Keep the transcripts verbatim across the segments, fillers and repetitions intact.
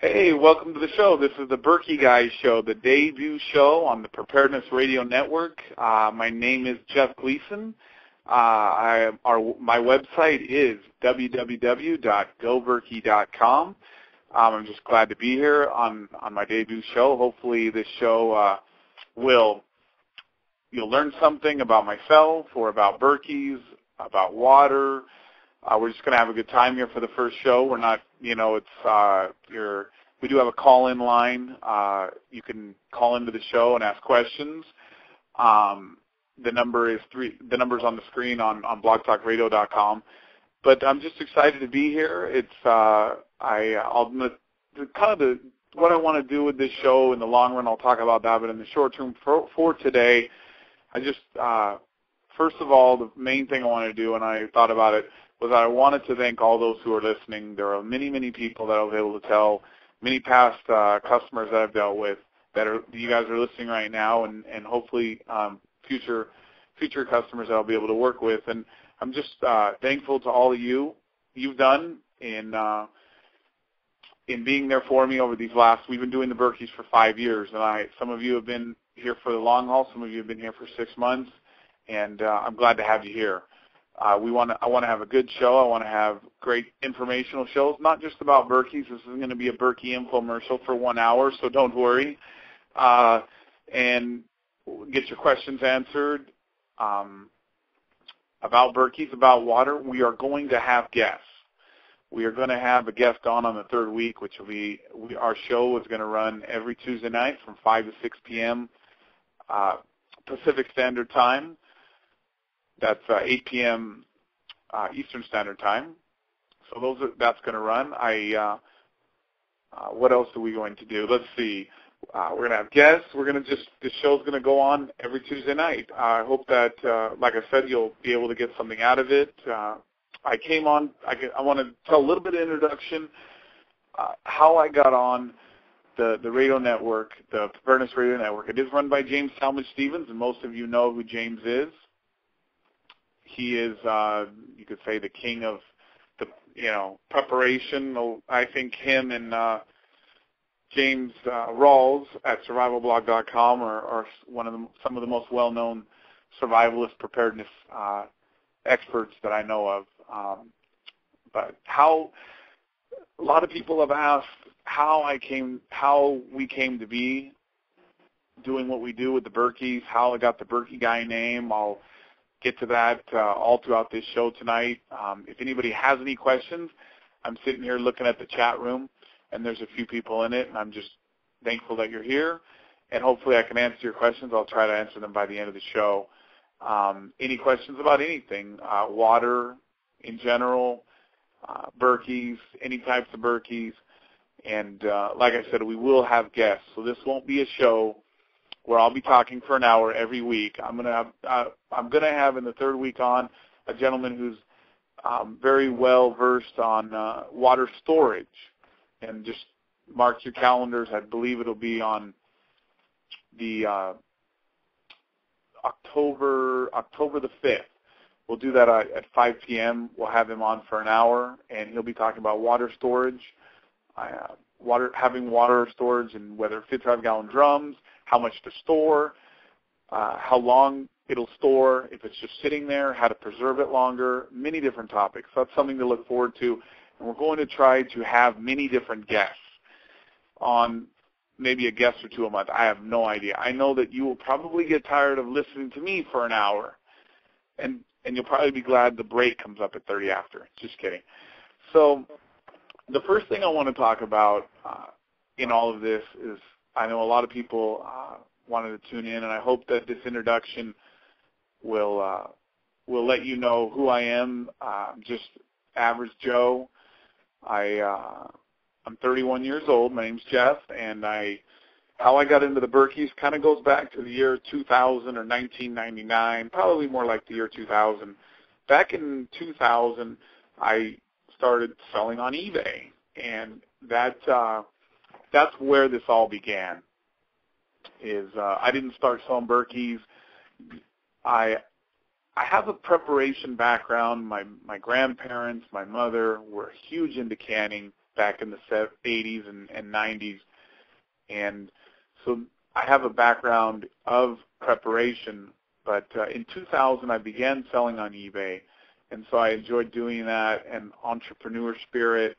Hey, welcome to the show. This is the Berkey Guys Show, the debut show on the Preparedness Radio Network. Uh, my name is Jeff Gleason. Uh, I, our, my website is w w w dot go berkey dot com. Um, I'm just glad to be here on, on my debut show. Hopefully this show uh, will, you'll learn something about myself or about Berkeys, about water. Uh, we're just going to have a good time here for the first show. We're not, you know, it's uh, your. We do have a call-in line. Uh, you can call into the show and ask questions. Um, the number is three. The number's on the screen on, on blog talk radio dot com. But I'm just excited to be here. It's uh, I. I'll kind of the what I want to do with this show in the long run. I'll talk about that. But in the short term, for, for today, I just uh, first of all, the main thing I want to do, and I thought about it, was that I wanted to thank all those who are listening. There are many, many people that I was able to tell, many past uh, customers that I've dealt with that are, you guys are listening right now, and, and hopefully um, future future customers that I'll be able to work with. And I'm just uh, thankful to all of you, you've done in uh, in being there for me over these last, we've been doing the Berkeys for five years, and I some of you have been here for the long haul, some of you have been here for six months, and uh, I'm glad to have you here. Uh, we want to. I want to have a good show. I want to have great informational shows, not just about Berkeys. This isn't going to be a Berkey infomercial for one hour, so don't worry. Uh, and get your questions answered um, about Berkeys, about water. We are going to have guests. We are going to have a guest on on the third week, which will be we, our show is going to run every Tuesday night from five to six p m Uh, Pacific Standard Time. That's uh, eight p m Uh, Eastern Standard Time. So those are, that's going to run. I. Uh, uh, what else are we going to do? Let's see. Uh, we're going to have guests. We're going to just, the show's going to go on every Tuesday night. Uh, I hope that, uh, like I said, you'll be able to get something out of it. Uh, I came on, I, I want to tell a little bit of introduction, uh, how I got on the, the radio network, the Preparedness Radio Network. It is run by James Talmadge Stevens, and most of you know who James is. He is, uh, you could say, the king of the, you know, preparation. I think him and uh, James uh, Rawls at survival blog dot com are, are one of the, some of the most well-known survivalist preparedness uh, experts that I know of. Um, but how a lot of people have asked how I came, how we came to be doing what we do with the Berkeys, how I got the Berkey Guy name. I'll get to that uh, all throughout this show tonight. Um, if anybody has any questions, I'm sitting here looking at the chat room, and there's a few people in it, and I'm just thankful that you're here, and hopefully I can answer your questions. I'll try to answer them by the end of the show. Um, any questions about anything, uh, water in general, uh, Berkeys, any types of Berkeys, and uh, like I said, we will have guests, so this won't be a show where I'll be talking for an hour every week. I'm going to have, uh, I'm going to have in the third week on a gentleman who's um, very well versed on uh, water storage, and just mark your calendars. I believe it'll be on the uh, October October the fifth. We'll do that uh, at five p m We'll have him on for an hour, and he'll be talking about water storage. Uh, water having water storage and whether fifty-five gallon drums, how much to store, uh, how long it'll store, if it's just sitting there, how to preserve it longer, many different topics. So that's something to look forward to. And we're going to try to have many different guests on, maybe a guest or two a month. I have no idea. I know that you will probably get tired of listening to me for an hour, and, and you'll probably be glad the break comes up at thirty after. Just kidding. So the first thing I want to talk about uh, in all of this is, I know a lot of people uh, wanted to tune in, and I hope that this introduction will uh, will let you know who I am. Uh, I'm just average Joe. I uh, I'm thirty-one years old. My name's Jeff, and I how I got into the Berkeys kind of goes back to the year two thousand or nineteen ninety-nine, probably more like the year two thousand. Back in two thousand, I started selling on eBay, and that. Uh, That's where this all began. Is uh, I didn't start selling Berkeys. I I have a preparation background. My my grandparents, my mother were huge into canning. back in the eighties and, and nineties. And so I have a background of preparation, but uh, in two thousand I began selling on eBay. And so I enjoyed doing that and entrepreneur spirit.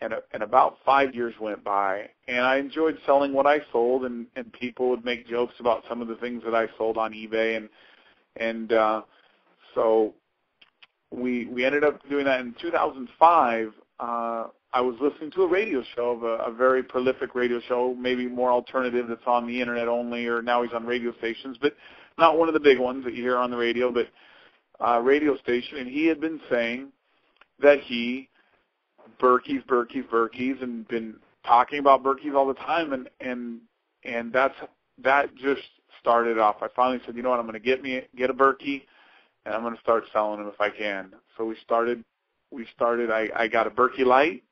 And, and about five years went by, and I enjoyed selling what I sold, and, and people would make jokes about some of the things that I sold on eBay. And and uh, so we we ended up doing that. In two thousand five, uh, I was listening to a radio show, of a, a very prolific radio show, maybe more alternative, that's on the Internet only, or now he's on radio stations, but not one of the big ones that you hear on the radio, but uh, radio station, and he had been saying that he... Berkeys, Berkeys, Berkeys, and been talking about Berkeys all the time, and and and that's that just started off. I finally said, you know what, I'm going to get me get a Berkey, and I'm going to start selling them if I can. So we started, we started. I, I got a Berkey light.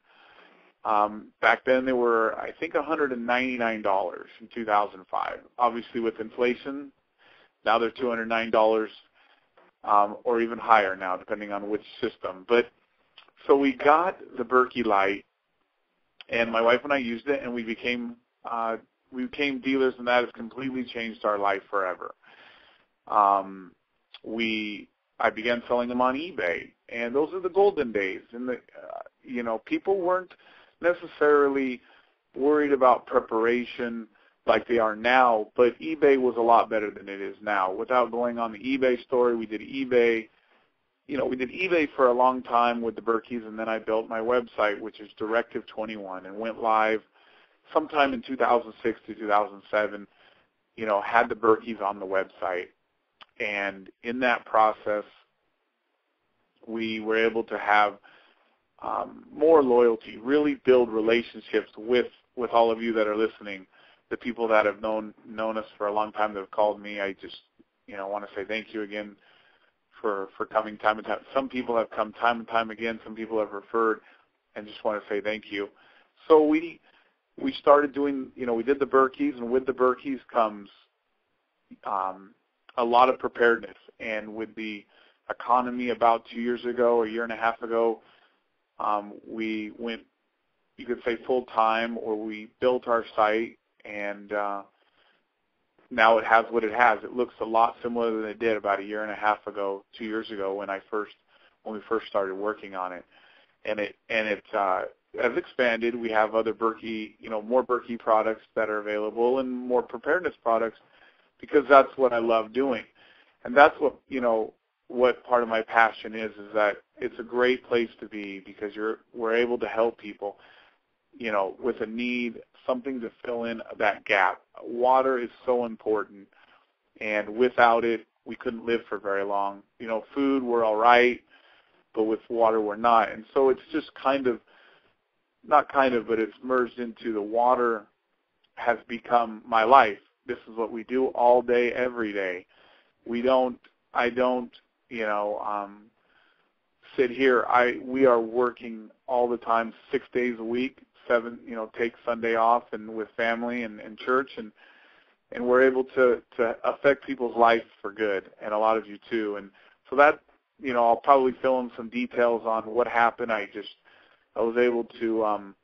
Um, back then they were, I think, one hundred ninety-nine dollars in two thousand five. Obviously with inflation, now they're two hundred nine dollars um, or even higher now, depending on which system, but. So we got the Berkey light, and my wife and I used it, and we became uh, we became dealers, and that has completely changed our life forever. Um, we I began selling them on eBay, and those are the golden days. And the uh, you know, people weren't necessarily worried about preparation like they are now, but eBay was a lot better than it is now. Without going on the eBay story, we did eBay. You know, we did eBay for a long time with the Berkeys, and then I built my website, which is Directive twenty-one, and went live sometime in two thousand six to two thousand seven, you know, had the Berkeys on the website. And in that process, we were able to have um, more loyalty, really build relationships with, with all of you that are listening, the people that have known known us for a long time that have called me. I just, you know, want to say thank you again. For, for coming time and time. Some people have come time and time again. Some people have referred, and just want to say thank you. So we we started doing, you know, we did the Berkeys, and with the Berkeys comes um, a lot of preparedness. And with the economy about two years ago, a year and a half ago, um, we went, you could say full-time, or we built our site, and uh, now it has what it has. It looks a lot similar than it did about a year and a half ago, two years ago when I first, when we first started working on it, and it and it uh, has expanded. We have other Berkey, you know, more Berkey products that are available and more preparedness products, because that's what I love doing, and that's what you know what part of my passion is is that it's a great place to be, because you're we're able to help people, you know, with a need, something to fill in that gap. Water is so important, and without it, we couldn't live for very long. You know, food, we're all right, but with water, we're not. And so it's just kind of, not kind of, but it's merged into the water has become my life. This is what we do all day, every day. We don't, I don't, you know, um, sit here. I we are working all the time, six days a week. Seven, you know, take Sunday off and with family and, and church, and and we're able to, to affect people's life for good, and a lot of you too. And so that, you know, I'll probably fill in some details on what happened. I just, I was able to um,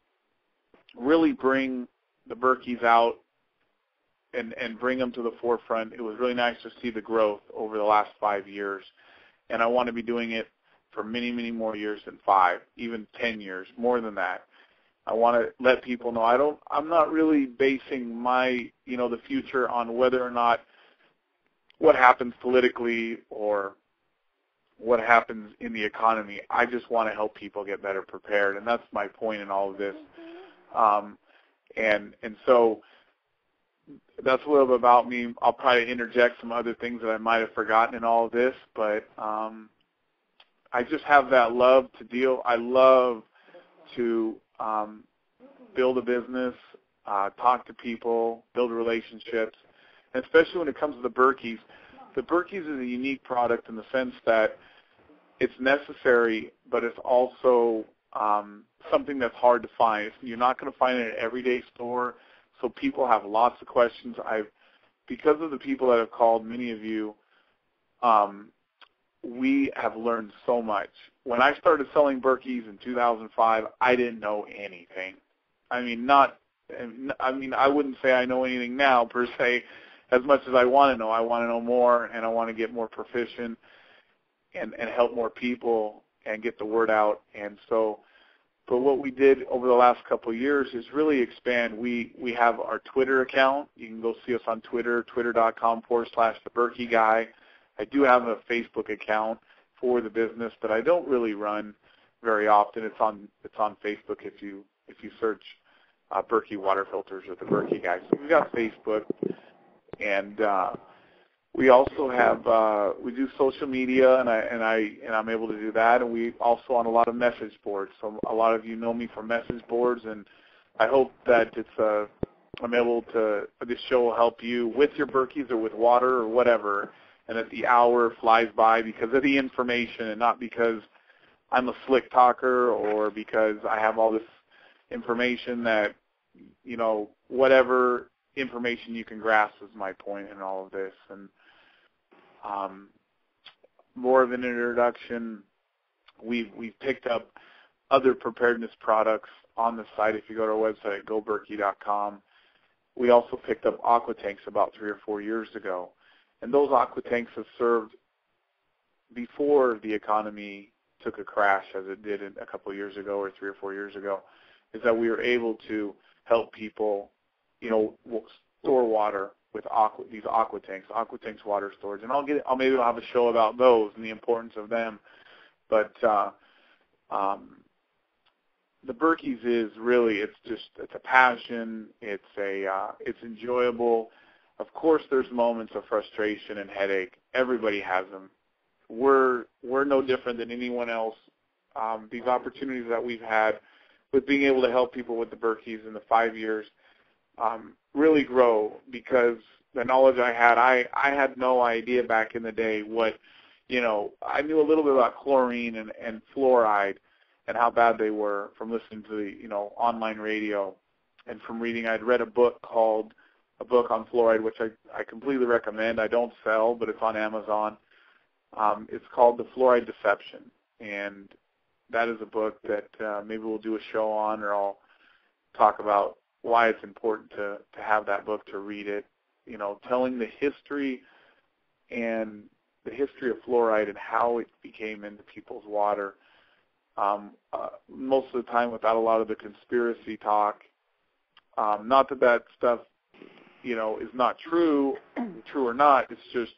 really bring the Berkeys out and, and bring them to the forefront. It was really nice to see the growth over the last five years, and I want to be doing it for many, many more years than five, even ten years, more than that. I want to let people know I don't. I'm not really basing my, you know, the future on whether or not what happens politically or what happens in the economy. I just want to help people get better prepared, and that's my point in all of this. Um, and and so that's a little bit about me. I'll probably interject some other things that I might have forgotten in all of this, but um, I just have that love to deal. I love to. Um, build a business, uh, talk to people, build relationships, and especially when it comes to the Berkeys. The Berkeys is a unique product in the sense that it's necessary, but it's also um, something that's hard to find. You're not going to find it in an everyday store, so people have lots of questions. I've, because of the people that have called, many of you, um, we have learned so much. When I started selling Berkeys in two thousand five, I didn't know anything. I mean, not. I mean, I wouldn't say I know anything now per se, as much as I want to know. I want to know more, and I want to get more proficient and and help more people and get the word out. And so, but what we did over the last couple of years is really expand. We we have our Twitter account. You can go see us on Twitter, twitter.com forward slash the Berkey Guy. I do have a Facebook account for the business that I don't really run very often. It's on it's on Facebook if you if you search uh, Berkey water filters or the Berkey Guy. So we've got Facebook, and uh, we also have uh, we do social media, and I and I and I'm able to do that. And we also on a lot of message boards. So a lot of you know me from message boards, and I hope that it's uh, I'm able to this show will help you with your Berkeys or with water or whatever. And that the hour flies by because of the information, and not because I'm a slick talker or because I have all this information that, you know, whatever information you can grasp is my point in all of this. And um, more of an introduction, we've, we've picked up other preparedness products on the site. If you go to our website at go berkey dot com, we also picked up aqua tanks about three or four years ago. And those aqua tanks have served before the economy took a crash, as it did a couple of years ago or three or four years ago, is that we were able to help people, you know, store water with aqua, these aqua tanks, aqua tanks water storage. And I'll get, I'll maybe I'll have a show about those and the importance of them. But uh, um, the Berkeys is really, it's just, it's a passion. It's a, uh, it's enjoyable. Of course, there's moments of frustration and headache. Everybody has them. We're we're no different than anyone else. Um, these opportunities that we've had with being able to help people with the Berkeys in the five years um, really grow, because the knowledge I had, I, I had no idea back in the day what, you know, I knew a little bit about chlorine and, and fluoride and how bad they were from listening to the, you know, online radio and from reading. I'd read a book called a book on fluoride, which I, I completely recommend. I don't sell, but it's on Amazon. Um, it's called The Fluoride Deception, and that is a book that uh, maybe we'll do a show on, or I'll talk about why it's important to, to have that book, to read it, you know, telling the history and the history of fluoride and how it became into people's water. Um, uh, most of the time without a lot of the conspiracy talk. Um, not that that stuff you know, is not true, true or not. It's just,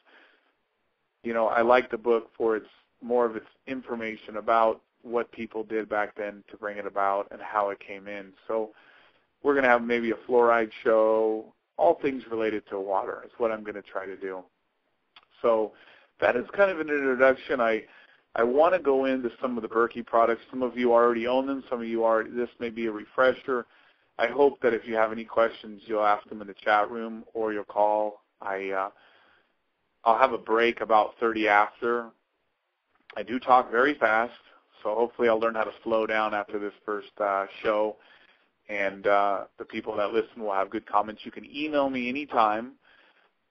you know, I like the book for its more of its information about what people did back then to bring it about and how it came in. So we're going to have maybe a fluoride show, all things related to water is what I'm going to try to do. So that is kind of an introduction. I I want to go into some of the Berkey products. Some of you already own them. Some of you are. This may be a refresher. I hope that if you have any questions, you'll ask them in the chat room or you'll call. I, uh, I'll have a break about thirty after. I do talk very fast, so hopefully I'll learn how to slow down after this first uh, show. And uh, the people that listen will have good comments. You can email me anytime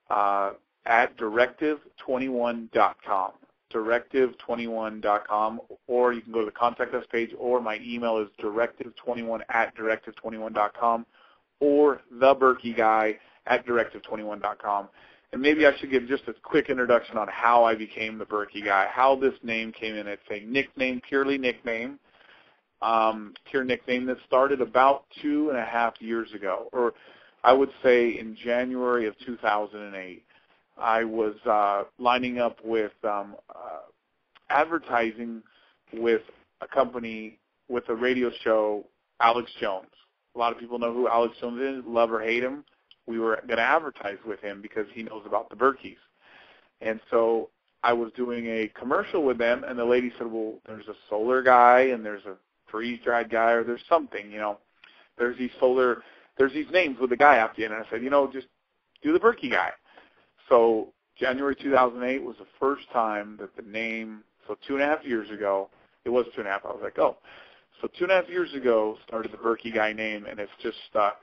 uh, at directive twenty-one dot com, directive twenty-one dot com, or you can go to the Contact Us page, or my email is directive twenty-one at directive twenty-one dot com, or theberkeyguy at directive twenty-one dot com. And maybe I should give just a quick introduction on how I became the Berkey Guy, how this name came in. It's a nickname, purely nickname, um, pure nickname that started about two and a half years ago, or I would say in January of two thousand eight. I was uh, lining up with um, uh, advertising with a company with a radio show, Alex Jones. A lot of people know who Alex Jones is, love or hate him. We were going to advertise with him because he knows about the Berkeys. And so I was doing a commercial with them, and the lady said, well, there's a solar guy and there's a freeze-dried guy, or there's something, you know. There's these solar, there's these names with the guy after you. And I said, you know, just do the Berkey Guy. So January two thousand eight was the first time that the name, so two and a half years ago, it was two and a half, I was like, oh. So two and a half years ago started the Berkey Guy name, and it's just stuck.